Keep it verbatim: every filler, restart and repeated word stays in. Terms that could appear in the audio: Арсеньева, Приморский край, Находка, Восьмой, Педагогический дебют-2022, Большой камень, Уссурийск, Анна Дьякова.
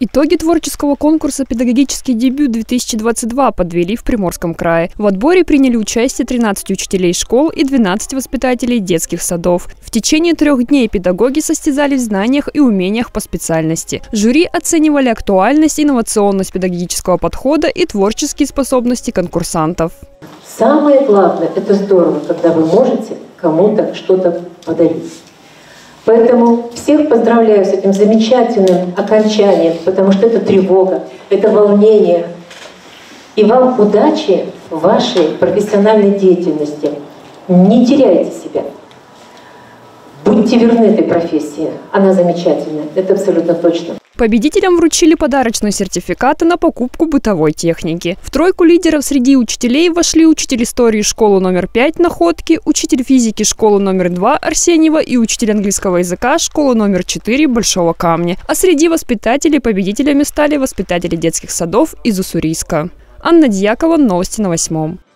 Итоги творческого конкурса «Педагогический дебют-две тысячи двадцать два» подвели в Приморском крае. В отборе приняли участие тринадцать учителей школ и двенадцать воспитателей детских садов. В течение трех дней педагоги состязались в знаниях и умениях по специальности. Жюри оценивали актуальность, инновационность педагогического подхода и творческие способности конкурсантов. Самое главное – это здорово, когда вы можете кому-то что-то подарить. Поэтому всех поздравляю с этим замечательным окончанием, потому что это тревога, это волнение. И вам удачи в вашей профессиональной деятельности. Не теряйте себя. Будьте верны этой профессии. Она замечательная, это абсолютно точно. Победителям вручили подарочные сертификаты на покупку бытовой техники. В тройку лидеров среди учителей вошли учитель истории школы номер пять Находки, учитель физики школы номер два Арсеньева и учитель английского языка школы номер четыре Большого камня. А среди воспитателей победителями стали воспитатели детских садов из Уссурийска. Анна Дьякова, новости на Восьмом.